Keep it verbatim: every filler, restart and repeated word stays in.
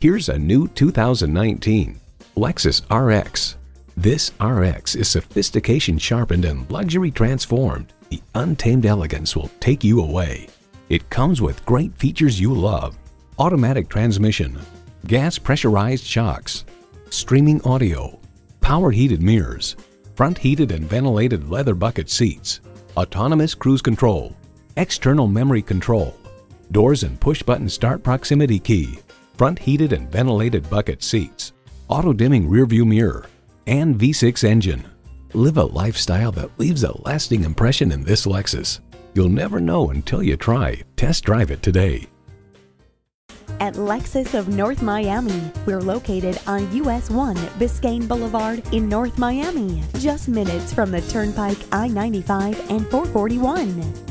Here's a new two thousand nineteen Lexus R X. This R X is sophistication sharpened and luxury transformed. The untamed elegance will take you away. It comes with great features you love: automatic transmission, gas pressurized shocks, streaming audio, power heated mirrors, front heated and ventilated leather bucket seats, autonomous cruise control, external memory control, doors and push button start proximity key, front heated and ventilated bucket seats, auto dimming rear view mirror, and V six engine. Live a lifestyle that leaves a lasting impression in this Lexus. You'll never know until you try. Test drive it today. At Lexus of North Miami, we're located on U S one Biscayne Boulevard in North Miami, just minutes from the Turnpike, I ninety-five and four forty-one.